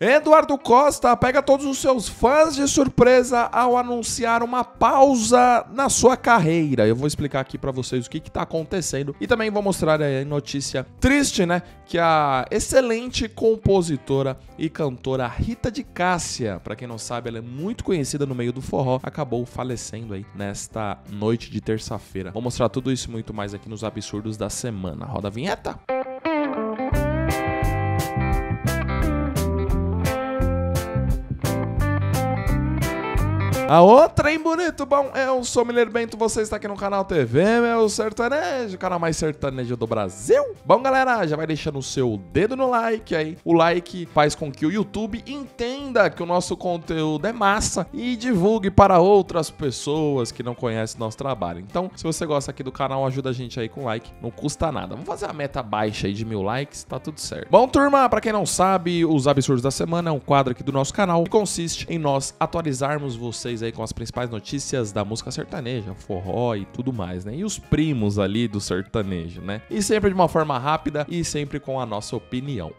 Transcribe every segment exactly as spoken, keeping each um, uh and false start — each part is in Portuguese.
Eduardo Costa pega todos os seus fãs de surpresa ao anunciar uma pausa na sua carreira. Eu vou explicar aqui pra vocês o que que tá acontecendo e também vou mostrar aí a notícia triste, né? Que a excelente compositora e cantora Rita de Cássia, pra quem não sabe, ela é muito conhecida no meio do forró, acabou falecendo aí nesta noite de terça-feira. Vou mostrar tudo isso e muito mais aqui nos absurdos da semana. Roda a vinheta! A outra, hein, bonito? Bom, eu sou o Muller Bento, você está aqui no canal T V Meu Sertanejo, o canal mais sertanejo do Brasil. Bom, galera, já vai deixando o seu dedo no like aí. O like faz com que o YouTube entenda que o nosso conteúdo é massa e divulgue para outras pessoas que não conhecem nosso trabalho. Então, se você gosta aqui do canal, ajuda a gente aí com like, não custa nada. Vamos fazer a meta baixa aí de mil likes, tá tudo certo. Bom, turma, para quem não sabe, os absurdos da semana é um quadro aqui do nosso canal que consiste em nós atualizarmos vocês aí com as principais notícias da música sertaneja, forró e tudo mais, né? E os primos ali do sertanejo, né? E sempre de uma forma rápida e sempre com a nossa opinião.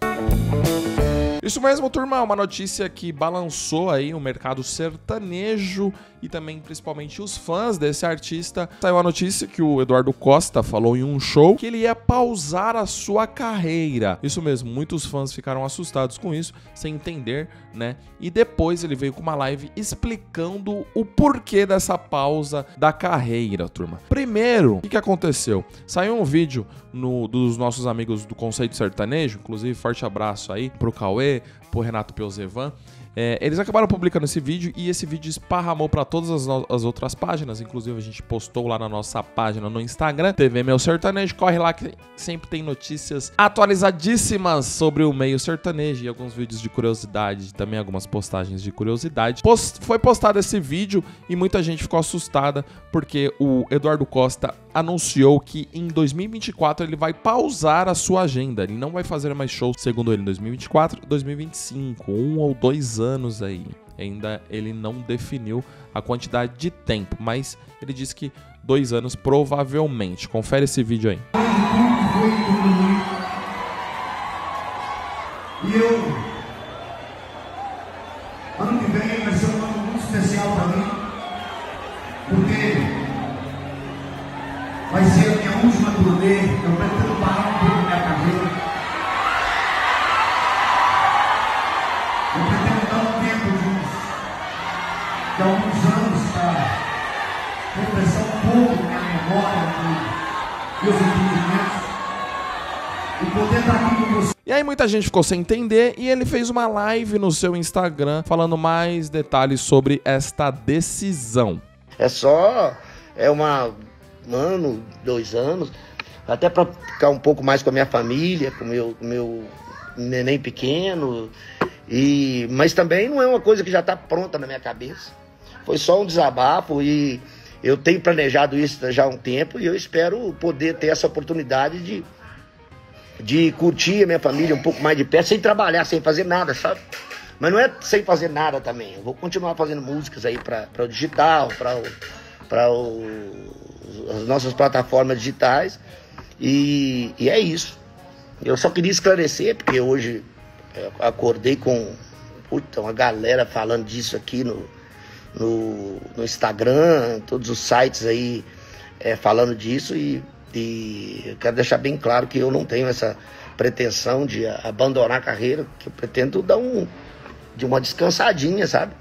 Isso mesmo, turma, uma notícia que balançou aí o mercado sertanejo e também principalmente os fãs desse artista. Saiu a notícia que o Eduardo Costa falou em um show que ele ia pausar a sua carreira. Isso mesmo, muitos fãs ficaram assustados com isso, sem entender, né? E depois ele veio com uma live explicando o porquê dessa pausa da carreira, turma. Primeiro, o que aconteceu? Saiu um vídeo no, dos nossos amigos do Conceito Sertanejo, inclusive forte abraço aí pro Cauê, por Renato Pelzevan. É, eles acabaram publicando esse vídeo e esse vídeo esparramou para todas as, as outras páginas. Inclusive a gente postou lá na nossa página no Instagram, T V Meu Sertanejo. Corre lá que sempre tem notícias atualizadíssimas sobre o meio sertanejo e alguns vídeos de curiosidade, também algumas postagens de curiosidade. Post, foi postado esse vídeo e muita gente ficou assustada porque o Eduardo Costa anunciou que em dois mil e vinte e quatro ele vai pausar a sua agenda. Ele não vai fazer mais shows, segundo ele, em dois mil e vinte e quatro, dois mil e vinte e cinco, um ou dois anos. anos aí, ainda ele não definiu a quantidade de tempo, mas ele disse que dois anos provavelmente. Confere esse vídeo aí. E eu, ano que vem vai ser um ano muito especial para mim, porque vai ser a minha última turnê, eu pretendo parar um pouco minha carreira. De alguns anos para compensar um pouco minha memória, meus entendimentos, e poder estar aqui com você. E aí muita gente ficou sem entender e ele fez uma live no seu Instagram falando mais detalhes sobre esta decisão. É só é uma, um ano, dois anos, até para ficar um pouco mais com a minha família, com o meu, meu neném pequeno, e, mas também não é uma coisa que já está pronta na minha cabeça. Foi só um desabafo e eu tenho planejado isso já há um tempo e eu espero poder ter essa oportunidade de, de curtir a minha família um pouco mais de perto, sem trabalhar, sem fazer nada, sabe? Mas não é sem fazer nada também. Eu vou continuar fazendo músicas aí para o digital, para as nossas plataformas digitais e, e é isso. Eu só queria esclarecer, porque hoje eu acordei com puta, uma galera falando disso aqui no... No, no Instagram, todos os sites aí é, falando disso e, e eu quero deixar bem claro que eu não tenho essa pretensão de abandonar a carreira, que eu pretendo dar um, de uma descansadinha, sabe?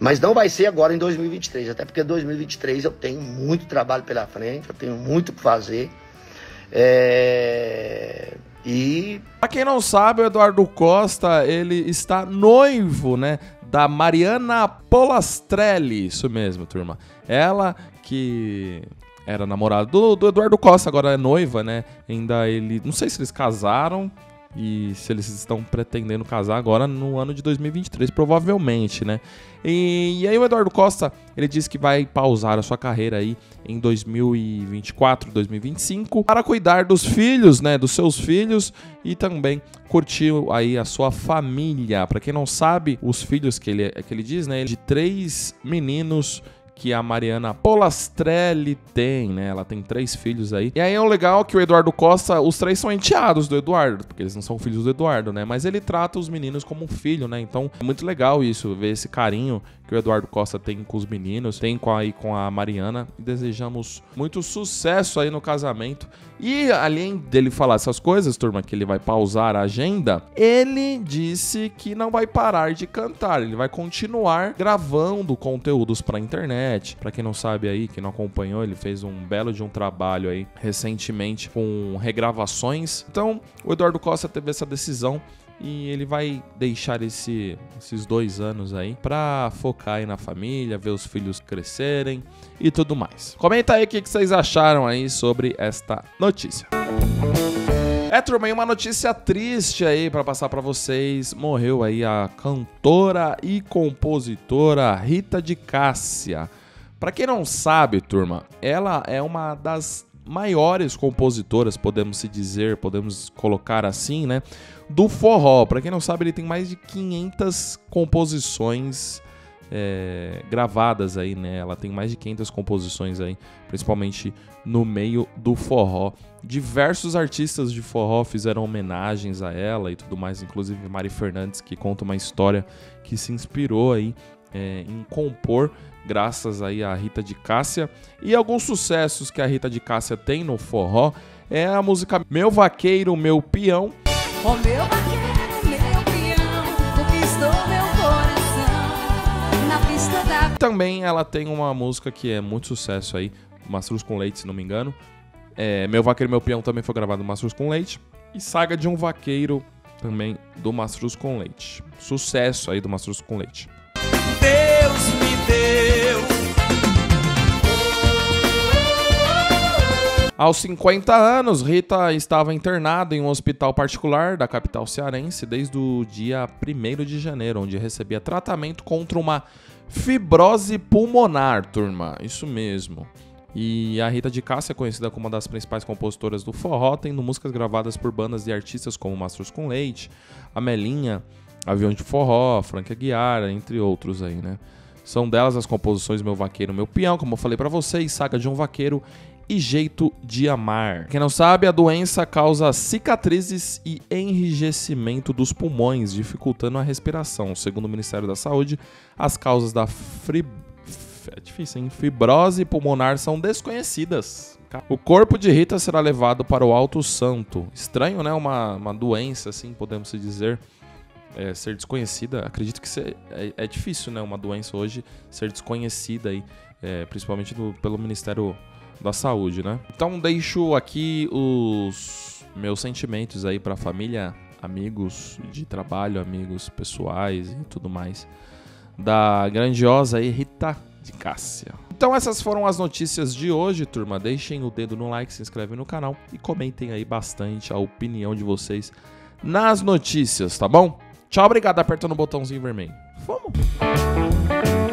Mas não vai ser agora em dois mil e vinte e três, até porque em dois mil e vinte e três eu tenho muito trabalho pela frente, eu tenho muito o que fazer. É... E... Pra quem não sabe, o Eduardo Costa, ele está noivo, né? Da Mariana Polastrelli, isso mesmo, turma. Ela que era namorada do, do Eduardo Costa, agora é noiva, né? Ainda ele... Não sei se eles casaram e se eles estão pretendendo casar agora no ano de dois mil e vinte e três, provavelmente, né? E, e aí o Eduardo Costa, ele disse que vai pausar a sua carreira aí em dois mil e vinte e quatro, dois mil e vinte e cinco, para cuidar dos filhos, né? Dos seus filhos e também... curtiu aí a sua família. Pra quem não sabe, os filhos que ele, que ele diz, né? De três meninos que a Mariana Polastrelli tem, né? Ela tem três filhos aí. E aí é o legal que o Eduardo Costa, os três são enteados do Eduardo, porque eles não são filhos do Eduardo, né? Mas ele trata os meninos como um filho, né? Então é muito legal isso, ver esse carinho que o Eduardo Costa tem com os meninos, tem com aí com a Mariana. E desejamos muito sucesso aí no casamento. E além dele falar essas coisas, turma, que ele vai pausar a agenda, ele disse que não vai parar de cantar, ele vai continuar gravando conteúdos pra internet. Pra quem não sabe aí, que não acompanhou, ele fez um belo de um trabalho aí recentemente com regravações. Então, o Eduardo Costa teve essa decisão e ele vai deixar esse, esses dois anos aí pra focar aí na família, ver os filhos crescerem e tudo mais. Comenta aí o que vocês acharam aí sobre esta notícia. É, turma, e uma notícia triste aí pra passar pra vocês. Morreu aí a cantora e compositora Rita de Cássia. Pra quem não sabe, turma, ela é uma das maiores compositoras, podemos se dizer, podemos colocar assim, né, do forró. Pra quem não sabe, ele tem mais de quinhentas composições É, gravadas aí, né? Ela tem mais de quinhentas composições aí, principalmente no meio do forró. Diversos artistas de forró fizeram homenagens a ela e tudo mais, inclusive Mari Fernandes, que conta uma história que se inspirou aí é, em compor graças aí à Rita de Cássia. E alguns sucessos que a Rita de Cássia tem no forró é a música Meu Vaqueiro, Meu Peão. Oh, meu vaqueiro. Também ela tem uma música que é muito sucesso aí, Mastruz com Leite, se não me engano. É, Meu Vaqueiro, Meu Peão também foi gravado no Mastruz com Leite. E Saga de um Vaqueiro também do Mastruz com Leite. Sucesso aí do Mastruz com Leite. Deus me deu. Aos cinquenta anos, Rita estava internada em um hospital particular da capital cearense desde o dia primeiro de janeiro, onde recebia tratamento contra uma fibrose pulmonar, turma, isso mesmo. E a Rita de Cássia é conhecida como uma das principais compositoras do forró, tendo músicas gravadas por bandas de artistas como Mastruz com Leite, Amelinha, Avião de Forró, Franca Guiara, entre outros aí, né? São delas as composições Meu Vaqueiro, Meu Peão, como eu falei pra vocês, Saga de um Vaqueiro e Jeito de Amar. Quem não sabe, a doença causa cicatrizes e enrijecimento dos pulmões, dificultando a respiração. Segundo o Ministério da Saúde, as causas da fri... é difícil, hein? fibrose pulmonar são desconhecidas. O corpo de Rita será levado para o Alto Santo. Estranho, né? Uma, uma doença, assim, podemos dizer, é, ser desconhecida. Acredito que ser, é, é difícil, né? Uma doença hoje ser desconhecida, aí, é, principalmente do, pelo Ministério da Saúde, né? Então deixo aqui os meus sentimentos aí pra família, amigos de trabalho, amigos pessoais e tudo mais da grandiosa aí Rita de Cássia. Então essas foram as notícias de hoje, turma. Deixem o dedo no like, se inscrevem no canal e comentem aí bastante a opinião de vocês nas notícias, tá bom? Tchau, obrigado. Aperta no botãozinho vermelho. Vamos!